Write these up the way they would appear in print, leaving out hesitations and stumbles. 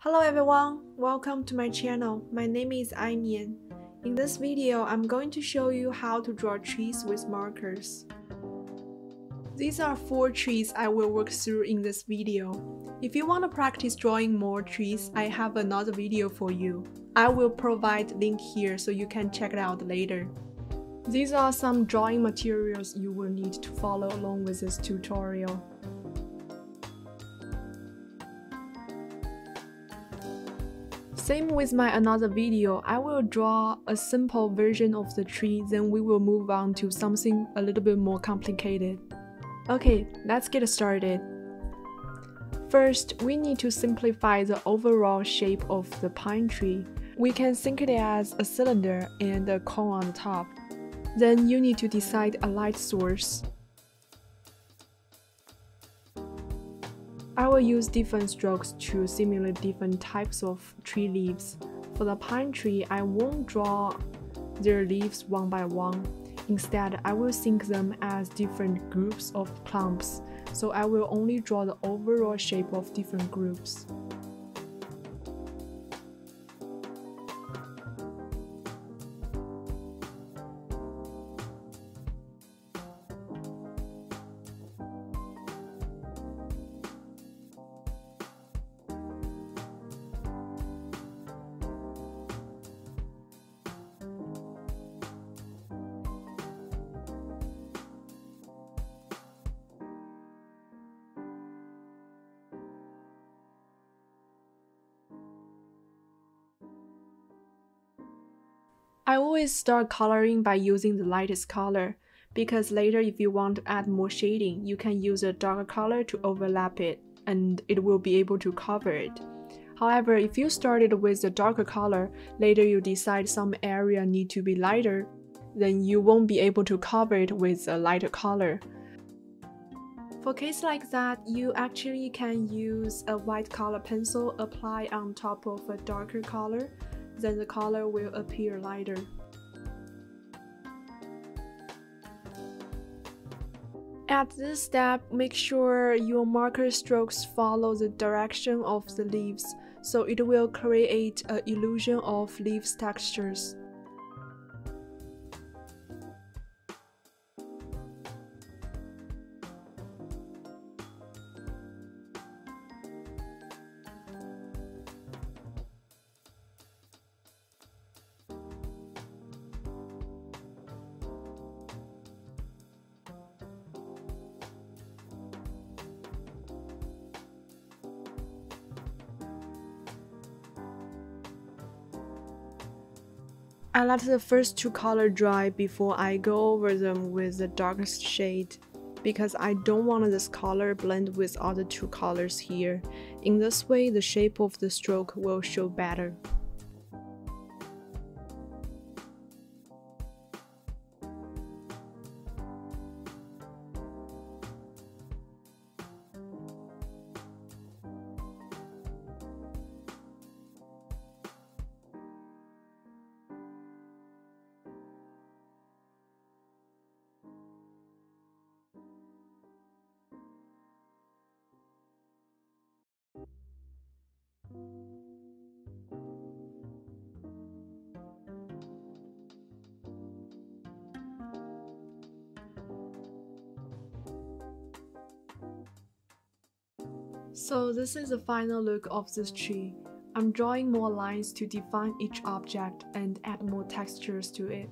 Hello everyone, welcome to my channel. My name is Ai Nian. In this video, I'm going to show you how to draw trees with markers. These are 4 trees I will work through in this video. If you want to practice drawing more trees, I have another video for you. I will provide link here so you can check it out later. These are some drawing materials you will need to follow along with this tutorial. Same with my another video, I will draw a simple version of the tree, then we will move on to something a little bit more complicated. Okay, let's get started. First, we need to simplify the overall shape of the pine tree. We can think it as a cylinder and a cone on top. Then you need to decide a light source. I will use different strokes to simulate different types of tree leaves. For the pine tree, I won't draw their leaves one by one. Instead, I will think them as different groups of clumps, so I will only draw the overall shape of different groups. I always start coloring by using the lightest color, because later if you want to add more shading, you can use a darker color to overlap it, and it will be able to cover it. However, if you started with the darker color, later you decide some area need to be lighter, then you won't be able to cover it with a lighter color. For cases like that, you actually can use a white color pencil applied on top of a darker color. Then the color will appear lighter. At this step, make sure your marker strokes follow the direction of the leaves, so it will create an illusion of leaves textures. I let the first 2 colors dry before I go over them with the darkest shade, because I don't want this color blend with other 2 colors here. In this way, the shape of the stroke will show better. So this is the final look of this tree. I'm drawing more lines to define each object and add more textures to it.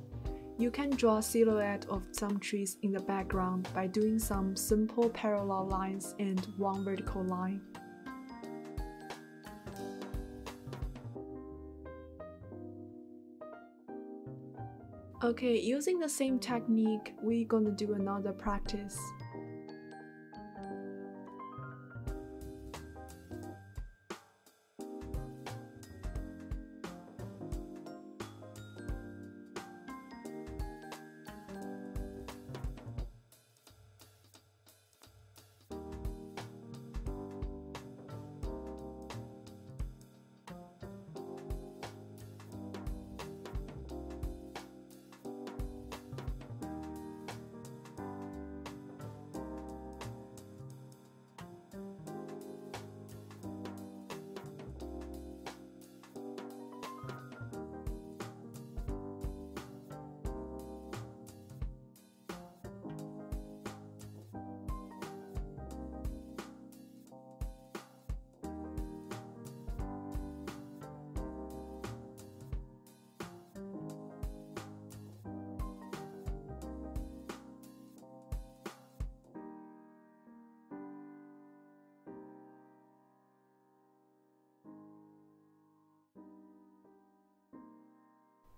You can draw silhouette of some trees in the background by doing some simple parallel lines and one vertical line. Okay, using the same technique, we're gonna do another practice.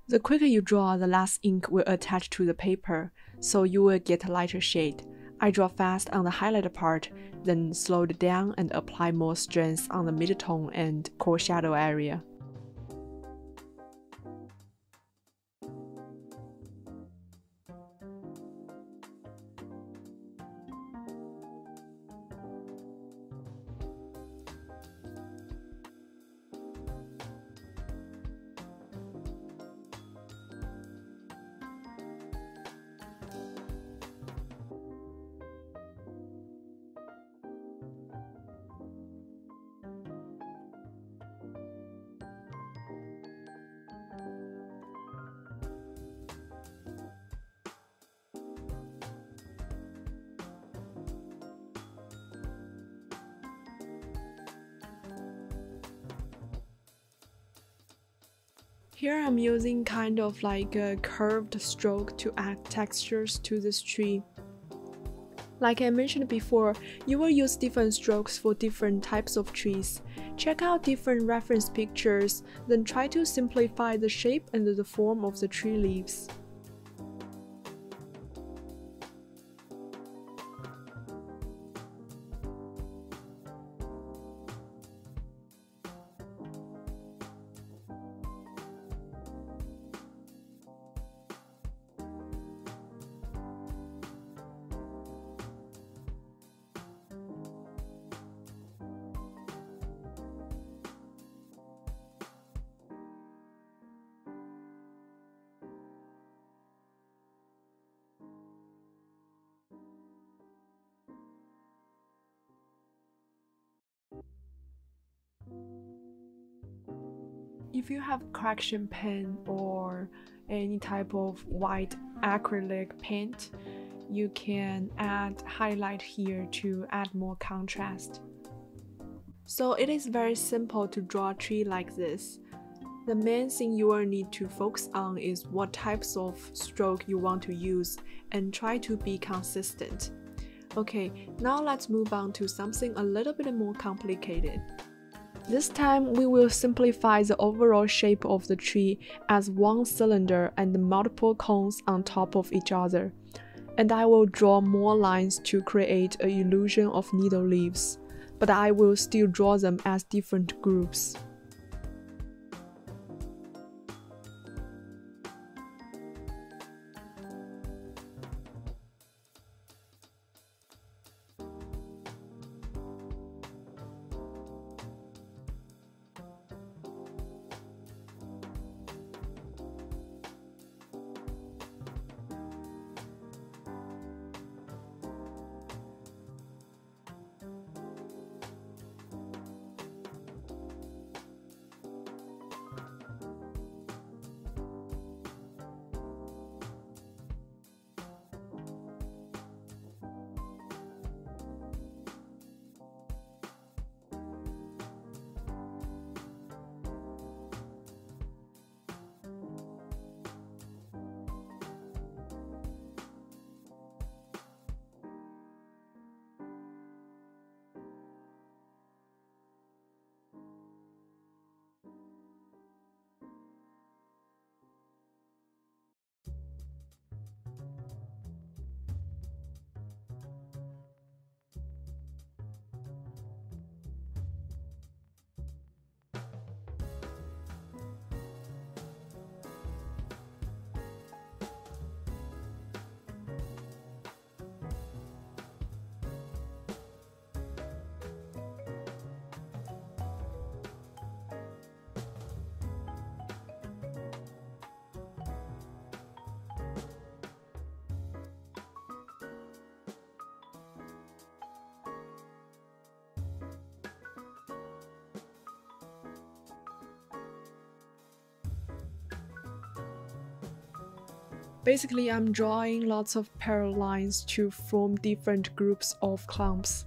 The quicker you draw, the less ink will attach to the paper, so you will get a lighter shade. I draw fast on the highlighter part, then slowed down and apply more strength on the mid-tone and core shadow area. Here I'm using kind of like a curved stroke to add textures to this tree. Like I mentioned before, you will use different strokes for different types of trees. Check out different reference pictures, then try to simplify the shape and the form of the tree leaves. If you have correction pen or any type of white acrylic paint, you can add highlight here to add more contrast. So it is very simple to draw a tree like this. The main thing you will need to focus on is what types of stroke you want to use and try to be consistent. Okay, now let's move on to something a little bit more complicated. This time, we will simplify the overall shape of the tree as one cylinder and multiple cones on top of each other. And I will draw more lines to create an illusion of needle leaves, but I will still draw them as different groups. Basically, I'm drawing lots of parallel lines to form different groups of clumps.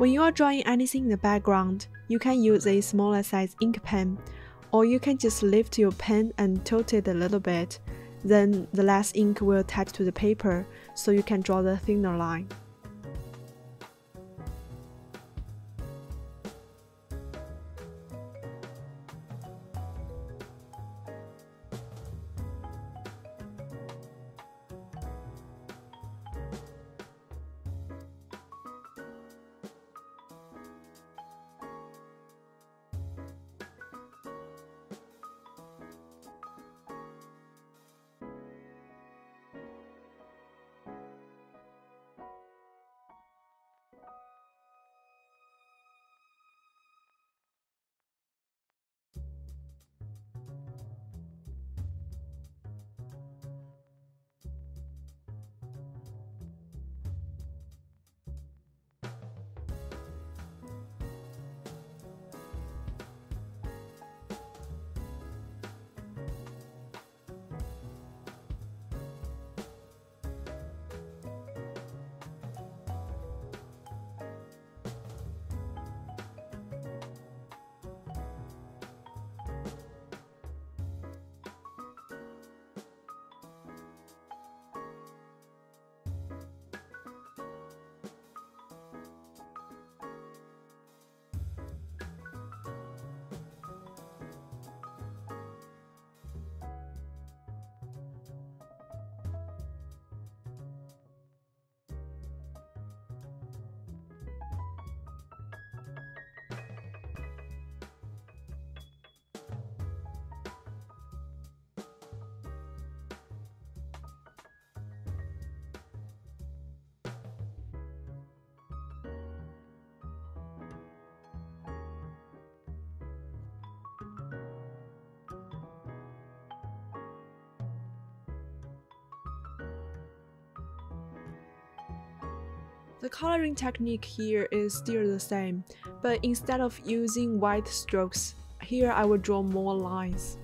When you are drawing anything in the background, you can use a smaller size ink pen, or you can just lift your pen and tilt it a little bit, then the less ink will attach to the paper, so you can draw the thinner line. The coloring technique here is still the same, but instead of using white strokes, here I will draw more lines.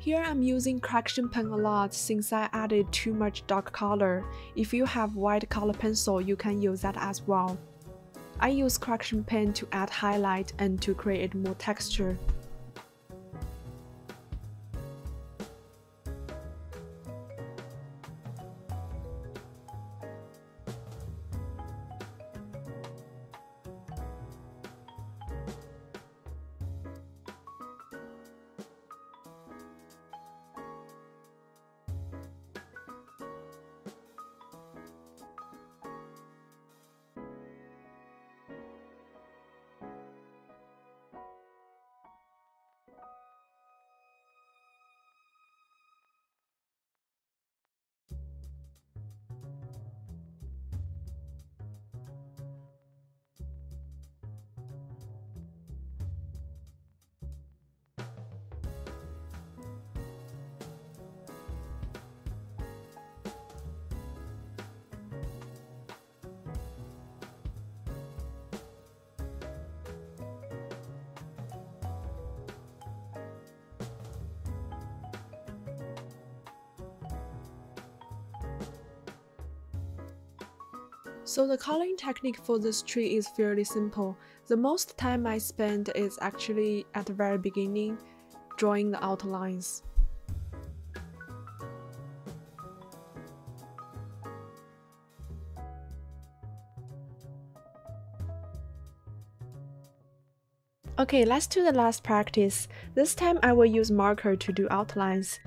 Here I'm using correction pen a lot since I added too much dark color. If you have white color pencil, you can use that as well. I use correction pen to add highlight and to create more texture. So the coloring technique for this tree is fairly simple. The most time I spend is actually at the very beginning, drawing the outlines. Okay, let's do the last practice. This time I will use marker to do outlines.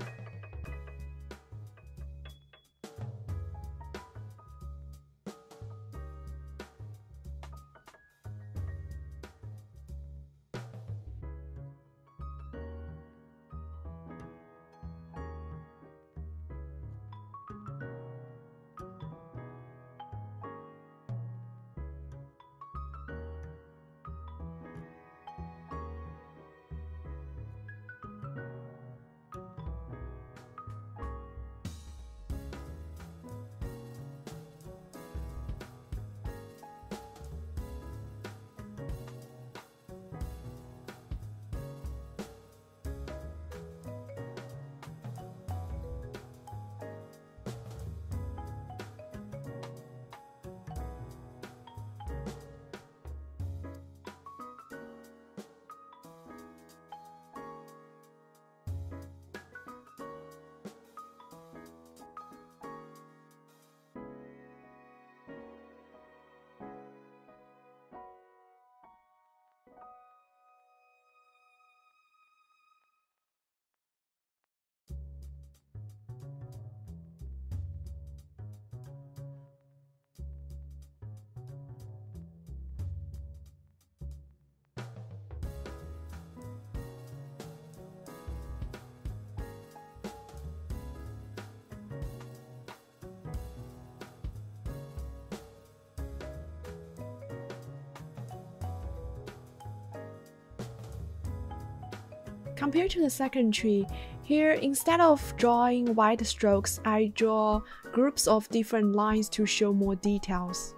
Compared to the second tree, here instead of drawing wide strokes, I draw groups of different lines to show more details.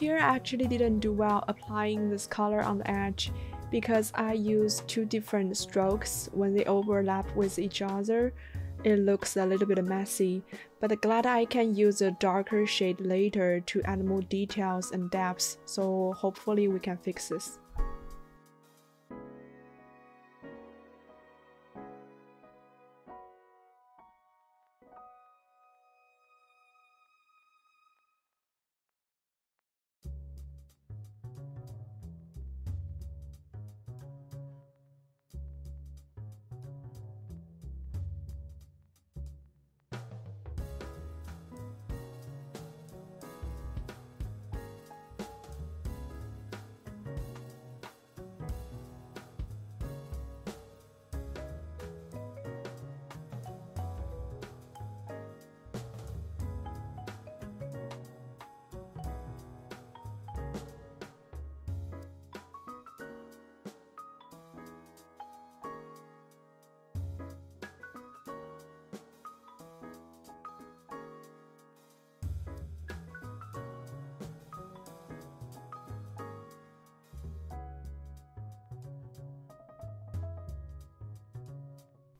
Here I actually didn't do well applying this color on the edge because I used two different strokes when they overlap with each other. It looks a little bit messy, but glad I can use a darker shade later to add more details and depths, so hopefully we can fix this.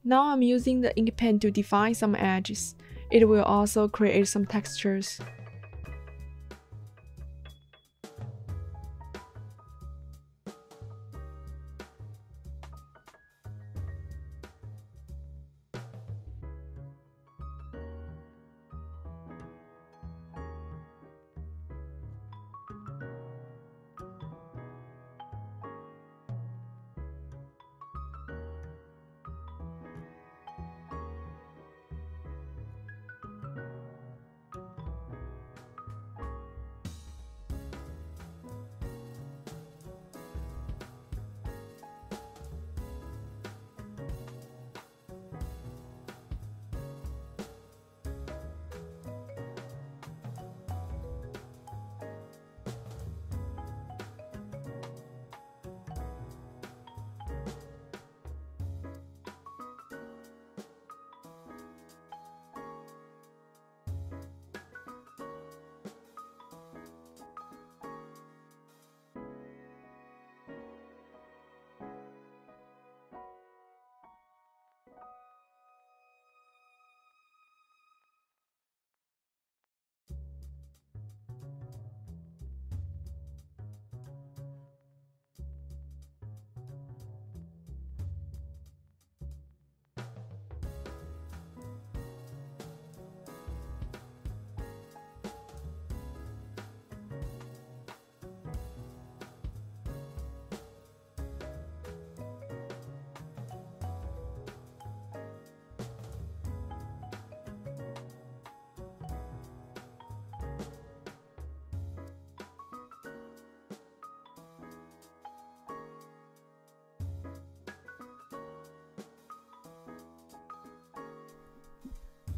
Now I'm using the ink pen to define some edges. It will also create some textures.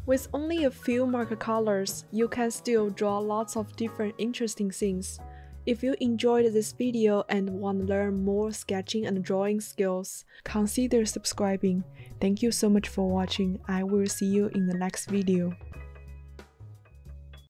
With only a few marker colors, you can still draw lots of different interesting things. If you enjoyed this video and want to learn more sketching and drawing skills, consider subscribing. Thank you so much for watching. I will see you in the next video.